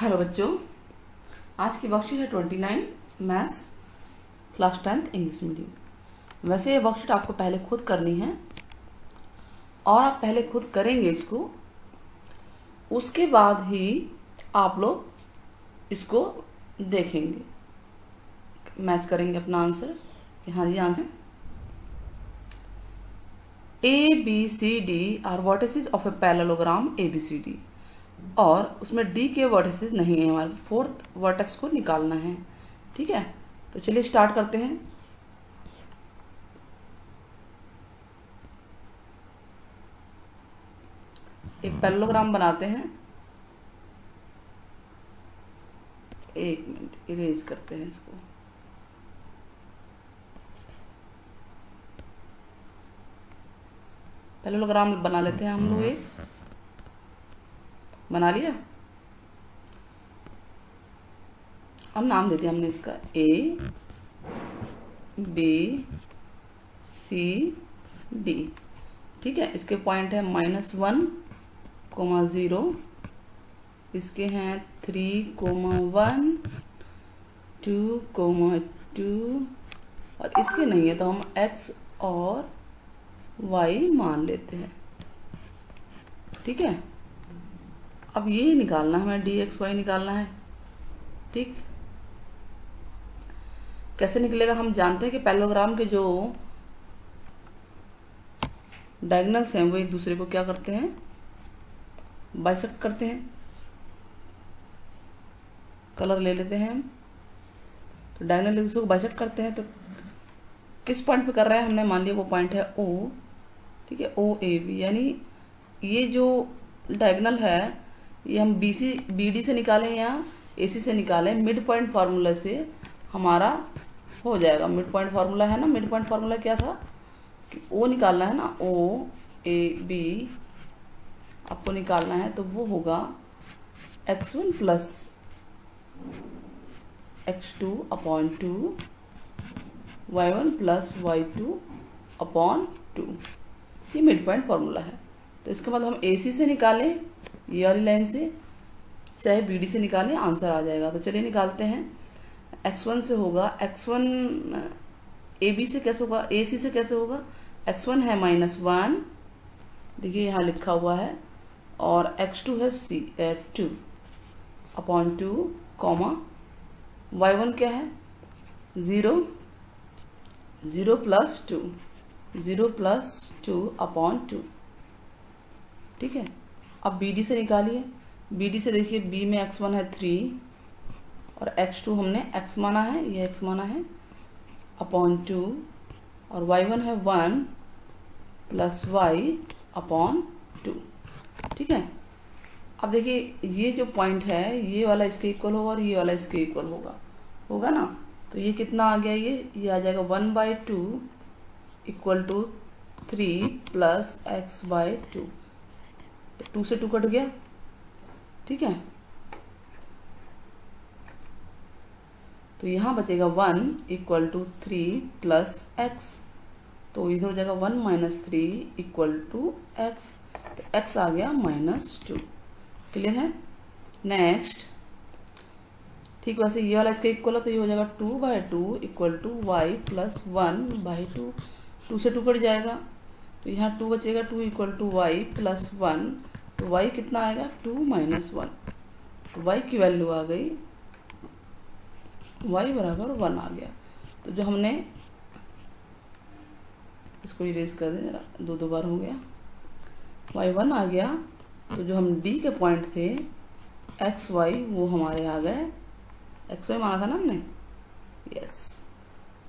Hello बच्चों, आज की वर्कशीट है 29 maths class 10th English medium. वैसे ये वर्कशीट आपको पहले खुद करनी है और आप पहले खुद करेंगे इसको, उसके बाद ही आप लोग इसको देखेंगे, मैच करेंगे अपना आंसर कि हाँ जी answer ABCD are vertices of a parallelogram ABCD, और उसमें डी के वर्टिसेस नहीं है, हमारे फोर्थ वर्टेक्स को निकालना है। ठीक है, तो चलिए स्टार्ट करते हैं। एक पैरेललोग्राम बनाते हैं, एक मिनट इरेज करते हैं इसको। पैरेललोग्राम बना लेते हैं हम लोग, एक बना लिया। अब नाम दे दिया हमने इसका ABCD। ठीक है, इसके पॉइंट है -1, 0, इसके हैं 3, 1, 2, 2, और इसके नहीं है, तो हम X और Y मान लेते हैं। ठीक है, अब ये निकालना है हमें, DXY निकालना है। ठीक, कैसे निकलेगा हम जानते हैं कि पैरेललोग्राम के जो डायगोनल्स हैं वो एक दूसरे को क्या करते हैं, बाइसेक्ट करते हैं। कलर ले लेते हैं हम, तो डायगोनल एक दूसरे को बाइसेक्ट करते हैं। तो किस पॉइंट पे कर रहे हैं हमने, मान लिया वो पॉइंट है O। ठीक है, OAB, यानी ये जो डायगोनल है ये हम BD से निकालें या AC से निकालें, मिड पॉइंट फार्मूला से हमारा हो जाएगा। मिड पॉइंट फार्मूला है ना, मिड पॉइंट फार्मूला क्या था कि O निकालना है ना, OAB आपको निकालना है, तो वो होगा X1 + X2/2, Y1 + Y2/2। ये मिड पॉइंट फार्मूला है। तो इसके बाद हम AC से निकालें, ये वाली लाइन से, चाहे BD से निकालें, आंसर आ जाएगा। तो चलिए निकालते हैं। X1 से होगा, X1 AB से कैसे होगा, AC से कैसे होगा। X1 है -1, देखिए यहाँ लिखा हुआ है, और X2 है C 2/2, Y1 क्या है 0 0 + 2 0 + 2/2। ठीक है, अब BD से निकालिए। BD से देखिए, B में X1 है 3 और X2 हमने X माना है, ये X माना है /2, और Y1 है 1 + Y/2। ठीक है, अब देखिए ये जो पॉइंट है ये वाला इसके इक्वल होगा और ये वाला इसके इक्वल होगा ना, तो ये कितना आ गया, ये आ जाएगा 1/2 = 3 + X/2। 2 से 2 कट गया। ठीक है, तो यहाँ बचेगा 1 = 3 + X, तो इधर हो जाएगा 1 - 3 = X, तो X आ गया -2। क्लियर है। नेक्स्ट, ठीक, वैसे ये वाला इसके इक्वल है, तो ये हो जाएगा 2/2 = Y + 1/2। 2 से 2 कट जाएगा, तो यहाँ 2 बचेगा, 2 = Y + 1, तो y कितना आएगा 2 - 1, तो y की वैल्यू आ गई, y = 1 आ गया। तो जो हमने इसको इरेज कर दें, दो बार हो गया, y 1 आ गया। तो जो हम d के पॉइंट थे XY, वो हमारे आ गए, XY माना था ना हमने, यस,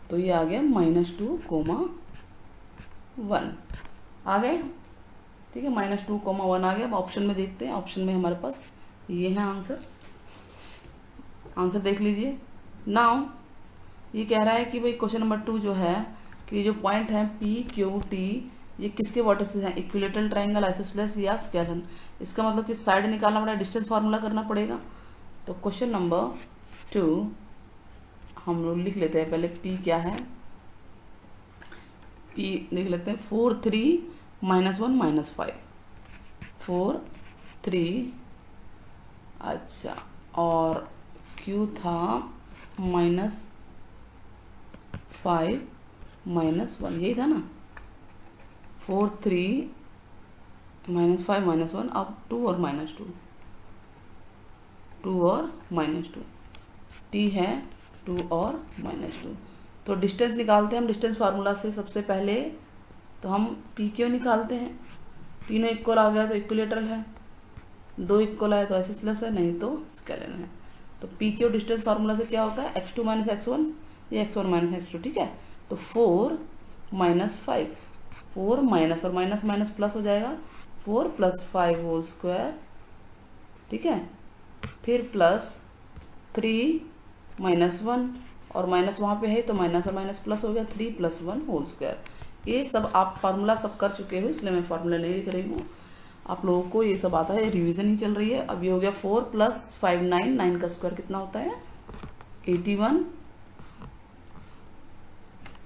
तो ये आ गया -2, 1 आ गए। ठीक है, -2, 1 आ गया। अब ऑप्शन में देखते हैं, ऑप्शन में हमारे पास ये है आंसर देख लीजिए। नाउ ये कह रहा है कि भाई क्वेश्चन नंबर 2 जो है कि जो पॉइंट है PQT, ये किसके वर्टिसेस हैं, इक्विलेटरल ट्रायंगल, आइसोसेलेस या स्केलन। इसका मतलब कि साइड निकालना पड़ेगा, डिस्टेंस फार्मूला करना पड़ेगा। तो क्वेश्चन नंबर 2 हम लोग लिख लेते हैं पहले। P क्या है, P देख लेते हैं, -4, 3, -1, -5, 4, 3, अच्छा, और Q था -5 - 1, यही था ना 4 3 - 5 - 1, अब 2 और -2 T है 2 और -2। तो डिस्टेंस निकालते हैं हम डिस्टेंस फार्मूला से। सबसे पहले तो हम पी क्यू निकालते हैं, तीनों इक्वल आ गया तो इक्विलेटरल है, दो इक्वल आए तो एसिसलेस है, नहीं तो स्केलर है। तो पी क्यू डिस्टेंस फार्मूला से क्या होता है x2 - x1, ये x1 - x2, ठीक है। तो 4 - 5, 4 - और माइनस माइनस प्लस हो जाएगा, 4 + 5 होल स्क्वायर, ठीक है। फिर प्लस 3 - 1 और माइनस वहाँ पे है तो माइनस और माइनस प्लस हो गया, 3 + 1 होल स्क्वायर। ये सब आप फार्मूला सब कर चुके हो, इसलिए मैं फार्मूला नहीं लिख रही हूँ, आप लोगों को ये सब आता है, रिवीजन ही चल रही है। अब ये हो गया 4 + 5, 9 का स्क्वायर कितना होता है 81,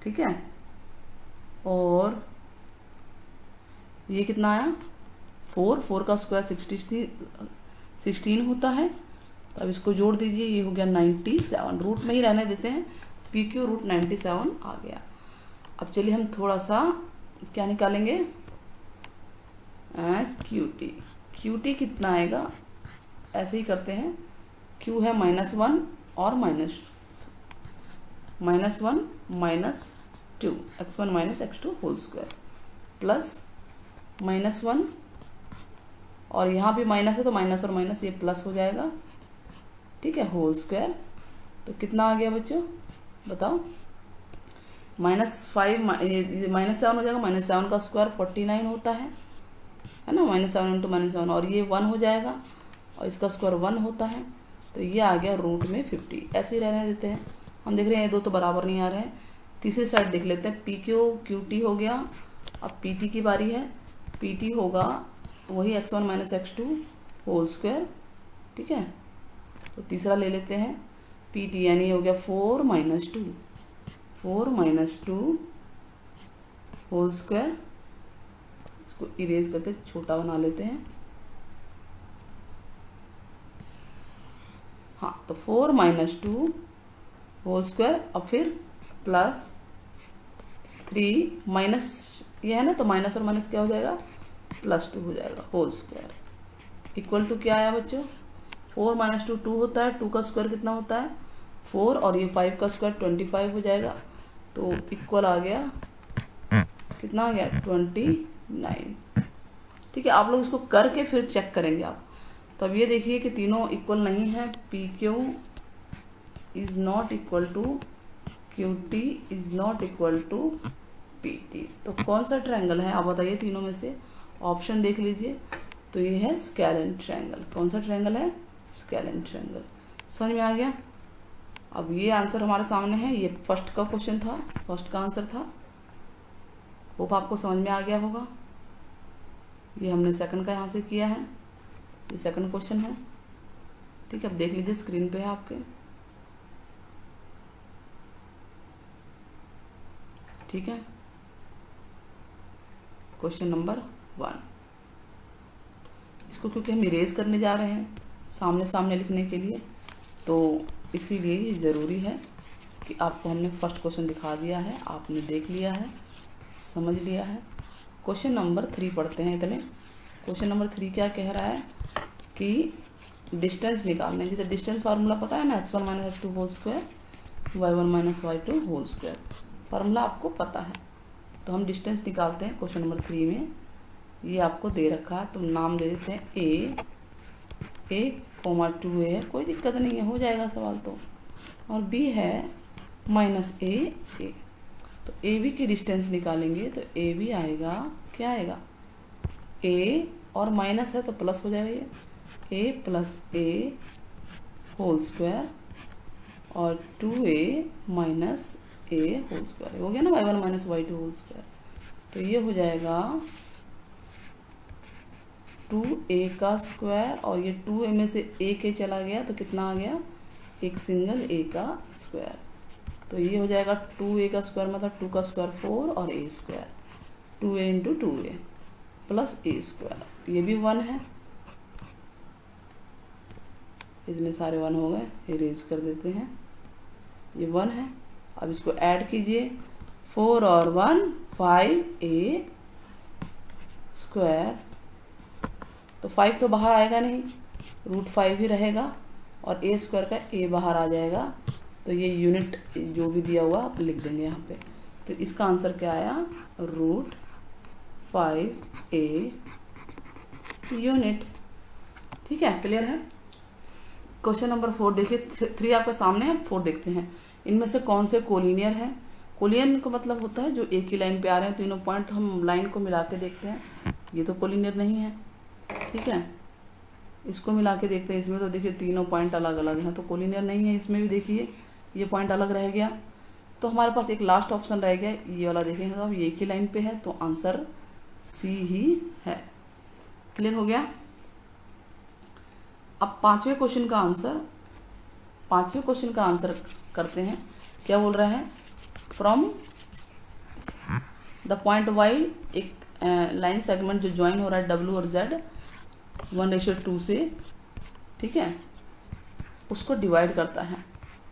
ठीक है। और ये कितना आया 4 का स्क्वायर 16 होता है। अब इसको जोड़ दीजिए, ये हो गया 97, रूट में ही रहने देते हैं, पी क्यू रूट 97 आ गया। अब चलिए हम थोड़ा सा क्या निकालेंगे क्यू टी कितना आएगा, ऐसे ही करते हैं। क्यू है -1 और -2 x1 - x2 whole square plus -1 और यहाँ भी माइनस है तो माइनस और माइनस ये प्लस हो जाएगा, ठीक है, होल स्क्वायर। तो कितना आ गया बच्चों बताओ, -5 - -7 हो जाएगा, -7 का स्क्वायर 49 होता है ना, -7 × -7 और ये 1 हो जाएगा और इसका स्क्वायर 1 होता है। तो ये आ गया रूट में 50, ऐसे ही रहने देते हैं। हम देख रहे हैं ये दो तो बराबर नहीं आ रहे हैं, तीसरी साइड देख लेते हैं। पी क्यू क्यू टी हो गया, अब पी टी की बारी है। पी टी होगा वही x1 - x2 होल स्क्वायर, ठीक है। तो तीसरा ले लेते हैं पी टी, यानी हो गया 4 - 2 होल स्क्वायर। इसको इरेज करके छोटा बना लेते हैं, हाँ। तो 4 - 2 होल स्क्वायर और फिर प्लस 3 माइनस ये है ना तो माइनस और माइनस क्या हो जाएगा +2 हो जाएगा होल स्क्वायर इक्वल टू क्या आया बच्चों 4 - 2 होता है, 2 का स्क्वायर कितना होता है 4 और ये 5 का स्क्वायर 25 हो जाएगा। तो इक्वल आ गया कितना आ गया 29, ठीक है। आप लोग इसको करके फिर चेक करेंगे आप। तो अब ये देखिए कि तीनों इक्वल नहीं है, P Q is not equal to QT is not equal to PT। तो कौन सा ट्रायंगल है आप बताइए, तीनों में से ऑप्शन देख लीजिए। तो ये है स्केलन ट्रायंगल, कौन सा ट्रायंगल है स्केलन ट्रायंगल, समझ में आ गया। अब ये आंसर हमारे सामने है, ये फर्स्ट का क्वेश्चन था, फर्स्ट का आंसर था, होप आपको समझ में आ गया होगा। ये हमने सेकंड का यहाँ से किया है, ये सेकंड क्वेश्चन है, ठीक है। अब देख लीजिए स्क्रीन पे है आपके, ठीक है, क्वेश्चन नंबर 1। इसको क्योंकि हम इरेज करने जा रहे हैं सामने सामने लिखने के लिए, तो इसीलिए ये ज़रूरी है कि आपको हमने फर्स्ट क्वेश्चन दिखा दिया है, आपने देख लिया है, समझ लिया है। क्वेश्चन नंबर 3 पढ़ते हैं इतने। क्वेश्चन नंबर 3 क्या कह रहा है कि डिस्टेंस निकालने की, तो डिस्टेंस फार्मूला पता है ना, x1 - x2 whole square y1 - y2 whole square, formula आपको पता है। तो हम डिस्टेंस निकालते हैं क्वेश्चन नंबर 3 में। ये आपको दे रखा है तो नाम दे देते हैं a, 2 है, कोई दिक्कत नहीं है, हो जाएगा सवाल तो। और b है -a, तो ए बी की डिस्टेंस निकालेंगे तो ए बी आएगा क्या आएगा a और माइनस है तो प्लस हो जाएगा, ये a + a होल स्क्वायर और 2a - a होल स्क्वायर हो गया ना y1 - y2 होल स्क्वायर। तो ये हो जाएगा 2a का स्क्वायर और ये 2a में से a के चला गया तो कितना आ गया एक सिंगल a का स्क्वायर। तो ये हो जाएगा 2a का स्क्वायर मतलब 2 का स्क्वायर 4 और a square 2a × 2a plus a square, ये भी 1 है। इतने सारे वन हो गए, इरेज कर देते हैं, ये वन है। अब इसको ऐड कीजिए, 4 और 1 5, ए स्क्वायर, तो 5 तो बाहर आएगा नहीं, √5 ही रहेगा और ए स्क्वायर का ए बाहर आ जाएगा, तो ये यूनिट जो भी दिया हुआ आप लिख देंगे यहाँ पे। तो इसका आंसर क्या आया, √5a यूनिट। ठीक है, क्लियर है। क्वेश्चन नंबर 4 देखिए, 3 आपके सामने है, 4 देखते हैं इनमें से कौन से कोलिनियर है। कोलिनियर का मतलब होता है जो एक ही लाइन पे आ रहे हैं, तीनों पॉइंट, तो हम लाइन को मिला के देखते हैं, ये तो कोलिनियर नहीं है। ठीक है, इसको मिला के देखते हैं, इसमें तो देखिए तीनों पॉइंट अलग अलग हैं, तो कोलिनियर नहीं है। इसमें भी देखिए ये पॉइंट अलग रह गया, तो हमारे पास एक लास्ट ऑप्शन रह गया, ये वाला देखेंगे तो ये एक ही लाइन पे है, तो आंसर सी ही है। क्लियर हो गया। अब पांचवें क्वेश्चन का आंसर करते हैं। क्या बोल रहा है, फ्रॉम द पॉइंट वाई, एक लाइन सेगमेंट जो ज्वाइन हो रहा है W और Z 1:2 से, ठीक है, उसको डिवाइड करता है।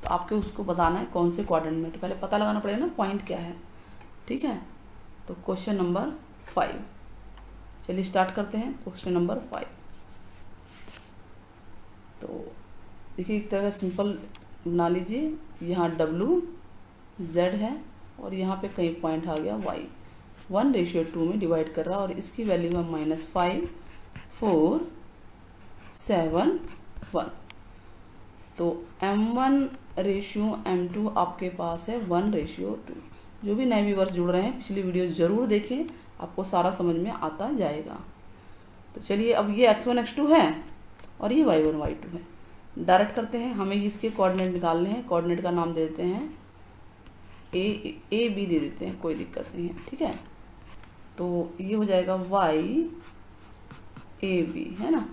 तो आपके उसको बताना है कौन से क्वाड्रेंट में, तो पहले पता लगाना पड़ेगा ना पॉइंट क्या है। ठीक है, तो क्वेश्चन नंबर 5, चलिए स्टार्ट करते हैं। क्वेश्चन नंबर 5 तो देखिए एक तरह का सिंपल बना लीजिए, यहाँ W Z है और यहाँ पे कई पॉइंट आ गया Y, 1:2 में डिवाइड कर रहा है और इसकी वैल्यू है -5 4 7 1। तो M1 रेशियो M2 आपके पास है 1:2। जो भी नए व्यूवर्स जुड़ रहे हैं, पिछली वीडियो जरूर देखें, आपको सारा समझ में आता जाएगा। तो चलिए, अब ये x1 x2 है और ये y1 y2 है, डायरेक्ट करते हैं, हमें इसके कोऑर्डिनेट निकालने हैं। कोऑर्डिनेट का नाम दे देते हैं a b दे देते हैं, कोई दिक्कत नहीं है। ठीक है, तो ये हो जाएगा y a b, है ना,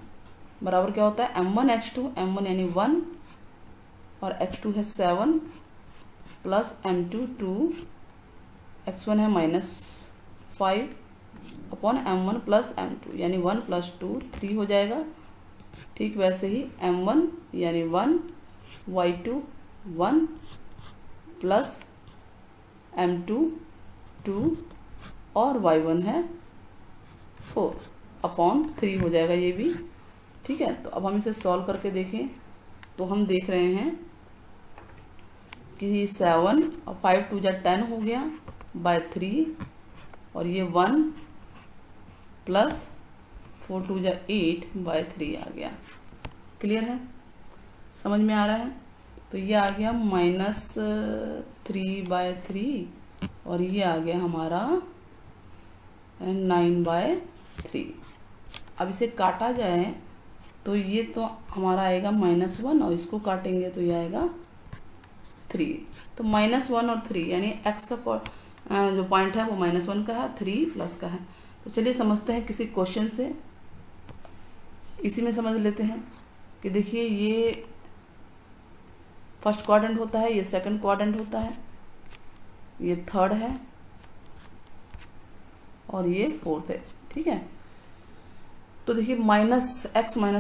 बराबर क्या होता है m1 x2 यानी 1 और x2 है 7 प्लस m2 2, x1 है -5 अपॉन m1 प्लस m2 यानी 1 प्लस 2 3 हो जाएगा। ठीक वैसे ही m1 यानी 1 y2 1 प्लस m2 2 और y1 है 4 अपॉन 3 हो जाएगा ये भी। ठीक है, तो अब हम इसे सॉल्व करके देखें, तो हम देख रहे हैं कि 7 और 5 2 जा 10 हो गया बाय 3 और ये 1 प्लस 4 2 जा 8 बाय 3 आ गया। क्लियर है, समझ में आ रहा है। तो ये आ गया -3 बाय 3 और ये आ गया हमारा 9 बाय 3। अब इसे काटा जाए तो ये तो हमारा आएगा -1 और इसको काटेंगे तो ये आएगा 3। तो -1 और 3 यानी x का जो पॉइंट है वो -1 का है, 3 प्लस का है। तो चलिए समझते हैं किसी क्वेश्चन से, इसी में समझ लेते हैं कि देखिए ये फर्स्ट क्वाड्रेंट होता है, ये सेकंड क्वाड्रेंट होता है, ये थर्ड है और ये फोर्थ है। ठीक है, तो देखिए -x-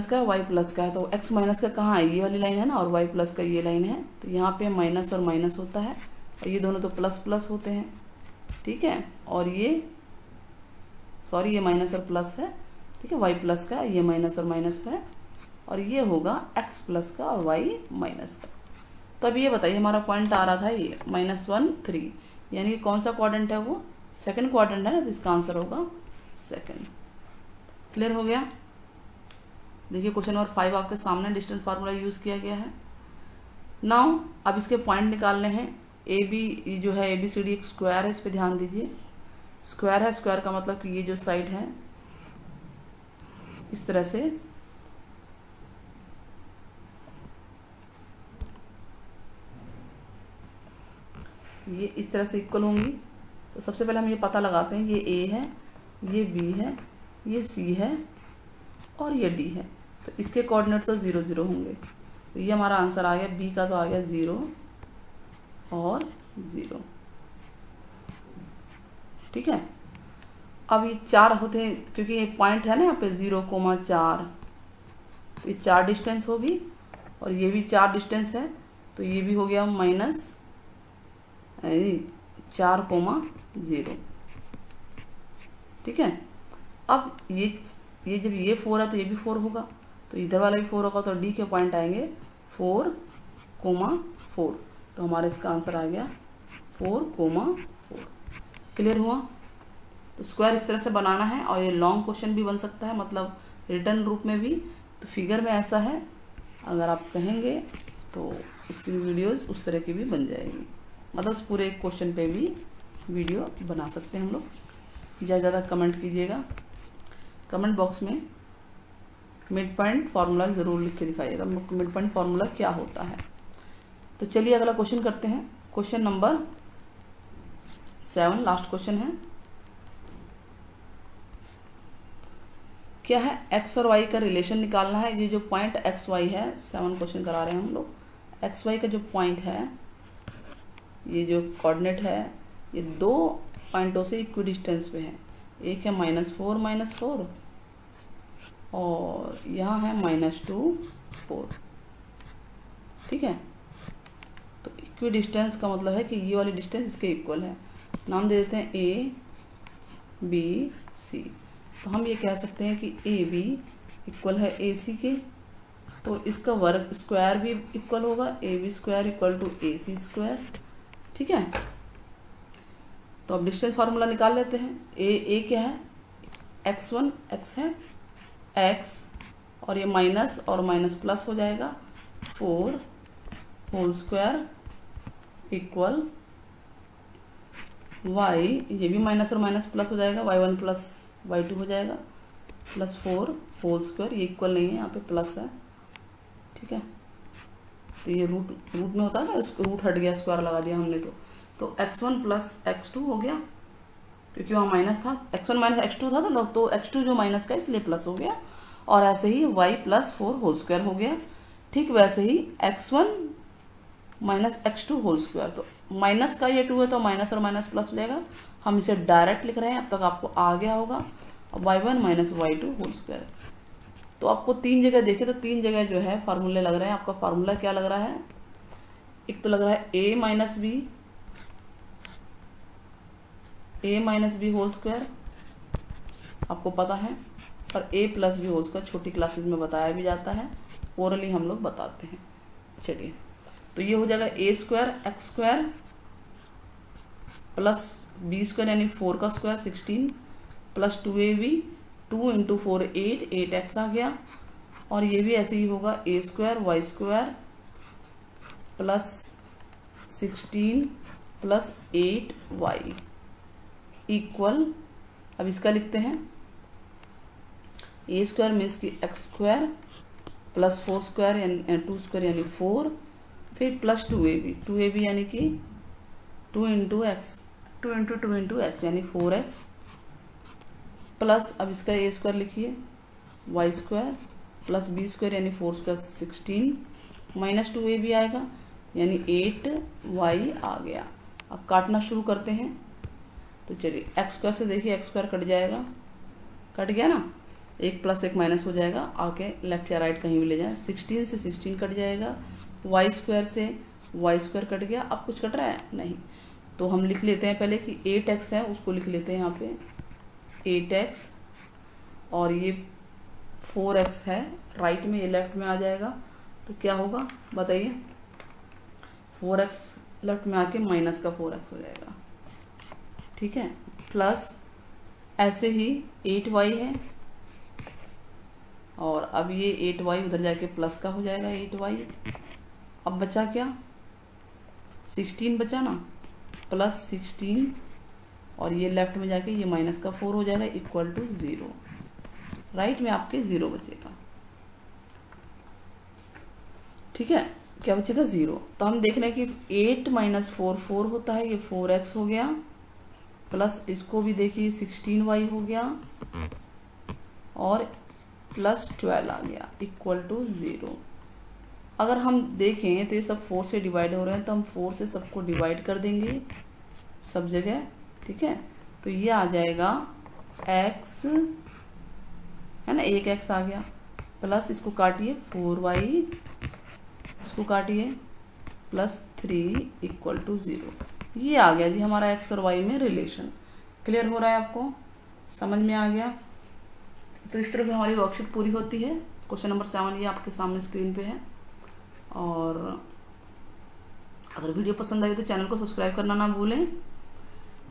का y प्लस का है, तो x- का कहाँ है, ये वाली लाइन है ना, और y प्लस का ये लाइन है, तो यहाँ पे -और- होता है और ये दोनों तो प्लस होते हैं। ठीक है, और ये सॉरी ये -और+ है। ठीक है, y प्लस का, ये -और- है और ये होगा x प्लस का और y- का। तो अब ये बताइए हमारा पॉइंट आ रहा था ये -1 3 यानी कौन सा क्वाड्रेंट है, वो सेकंड क्वाड्रेंट है ना, तो इसका आंसर होगा सेकंड। क्लियर हो गया। देखिए क्वेश्चन नंबर 5 आपके सामने, डिस्टेंस फार्मूला यूज किया गया है। नाउ अब इसके पॉइंट निकालने हैं। AB जो है ABCD एक स्क्वायर है, इस पे ध्यान दीजिए, स्क्वायर है, स्क्वायर का मतलब कि ये जो साइड है इस तरह से, ये इस तरह से इक्वल होंगी। तो सबसे पहले हम ये पता लगाते हैं, ये A है, ये B है, ये C है और ये D है, तो इसके कोऑर्डिनेट तो 0 0 होंगे। तो ये हमारा आंसर आ गया, B का तो आ गया 0 और 0। ठीक है, अब ये 4 होते हैं क्योंकि ये पॉइंट है ना यहाँ पे, 0,4, तो ये 4 डिस्टेंस होगी और ये भी चार डिस्टेंस है तो ये भी हो गया माइनस 4,0। ठीक है। अब ये जब ये 4 है तो ये भी 4 होगा, तो इधर वाला भी 4 होगा, तो डी के पॉइंट आएंगे 4,4। तो हमारा इसका आंसर आ गया 4,4। क्लियर हुआ। तो स्क्वायर इस तरह से बनाना है और ये लॉन्ग क्वेश्चन भी बन सकता है, मतलब रिटर्न रूप में भी। तो फिगर में ऐसा है, अगर आप कहेंगे तो उसकी वीडियोस उस तरह की भी बन जाएगी, मतलब उस पूरे क्वेश्चन पे भी वीडियो बना सकते हैं हम लोग। ज़्यादा कमेंट कीजिएगा, कमेंट बॉक्स में मिड पॉइंट फार्मूला ज़रूर लिख के दिखाइएगा, मिड पॉइंट फार्मूला क्या होता है। तो चलिए अगला क्वेश्चन करते हैं, क्वेश्चन नंबर 7 लास्ट क्वेश्चन है। क्या है, एक्स और वाई का रिलेशन निकालना है। ये जो पॉइंट एक्स वाई है, 7 क्वेश्चन करा रहे हैं हम लोग। एक्स वाई का जो पॉइंट है, ये जो कोऑर्डिनेट है, ये 2 पॉइंटों से इक्वी डिस्टेंस पे है। एक है -4 और यहाँ है -2,4। ठीक है। तो इक्वी डिस्टेंस का मतलब है कि ये वाली डिस्टेंस इसके इक्वल है। नाम दे देते हैं A B C। तो हम ये कह सकते हैं कि AB इक्वल है AC के, तो इसका वर्ग स्क्वायर भी इक्वल होगा, AB² इक्वल टू AC²। ठीक है। तो अब डिस्टेंस फार्मूला निकाल लेते हैं। A क्या है, x1 x है, x और ये माइनस और माइनस प्लस हो जाएगा, 4² इक्वल y, ये भी माइनस और माइनस प्लस हो जाएगा, y1 + y2 हो जाएगा, प्लस 4² ये इक्वल नहीं है, यहाँ पे प्लस है। ठीक है। तो ये रूट में होता है ना, उसको रूट हट गया, स्क्वायर लगा दिया हमने। तो x1 + x2 हो गया, क्योंकि वहाँ माइनस था, x1 - x2 था ना, तो x2 जो माइनस का इसलिए प्लस हो गया। और ऐसे ही y + 4² हो गया। ठीक वैसे ही x1 - x2²। तो माइनस का ये 2 है, तो माइनस और माइनस प्लस हो जाएगा, हम इसे डायरेक्ट लिख रहे हैं, अब तक आपको आ गया होगा। अब y1 - y2²। तो आपको 3 जगह देखे तो 3 जगह जो है फार्मूले लग रहे हैं। आपका फार्मूला क्या लग रहा है, एक तो लग रहा है a - b होल स्क्वायर, आपको पता है, और a + b होल स्क्वायर छोटी क्लासेस में बताया भी जाता है, ओरली हम लोग बताते हैं। चलिए, तो ये हो जाएगा a² x² + b² यानी 4² 16 प्लस 2ab, 2 × 4 8, 8x आ गया। और ये भी ऐसे ही होगा, a² y² plus 16 plus 8y equal. अब इसका लिखते हैं, a² मीन्स कि x² प्लस 4² यानी 2² यानी 4, फिर प्लस 2ab यानी कि 2 × 2 × x यानी 4x प्लस। अब इसका a² लिखिए, y² प्लस b² यानी 4² 16 माइनस 2ab आएगा, यानी 8y आ गया। अब काटना शुरू करते हैं। तो चलिए x² से देखिए, x² कट जाएगा, कट गया ना, 1 + 1 माइनस हो जाएगा, आके लेफ्ट या राइट कहीं भी ले जाए। 16 से 16 कट जाएगा, y² से y² कट गया। अब कुछ कट रहा है नहीं, तो हम लिख लेते हैं पहले कि 8x है, उसको लिख लेते हैं यहाँ पे 8x, और ये 4x है राइट में, ये लेफ्ट में आ जाएगा। तो क्या होगा बताइए, 4x लेफ्ट में आके माइनस का 4x हो जाएगा। ठीक है। प्लस ऐसे ही 8y है, और अब ये 8y उधर जाके प्लस का हो जाएगा 8y। अब बचा क्या, 16 बचा ना, प्लस 16, और ये लेफ्ट में जाके ये माइनस का 4 हो जाएगा, इक्वल टू 0। राइट में आपके 0 बचेगा। ठीक है, क्या बचेगा, 0। तो हम देख रहे हैं कि 8 - 4 4 होता है, ये 4x हो गया, प्लस इसको भी देखिए 16y हो गया, और प्लस 12 आ गया, इक्वल टू 0। अगर हम देखें तो ये सब 4 से डिवाइड हो रहे हैं, तो हम 4 से सबको डिवाइड कर देंगे सब जगह। ठीक है। तो ये आ जाएगा x है ना, 1x आ गया, प्लस इसको काटिए 4y इसको काटिए, +3 = 0। ये आ गया जी हमारा एक्स और वाई में रिलेशन। क्लियर हो रहा है, आपको समझ में आ गया। तो इस तरह से हमारी वर्कशीट पूरी होती है। क्वेश्चन नंबर 7 ये आपके सामने स्क्रीन पे है। और अगर वीडियो पसंद आई तो चैनल को सब्सक्राइब करना ना भूलें।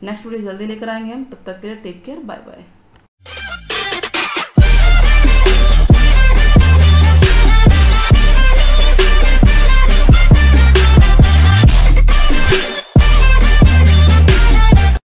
नेक्स्ट वीडियो जल्दी लेकर आएंगे हम। तब तक के लिए टेक केयर, बाय बाय।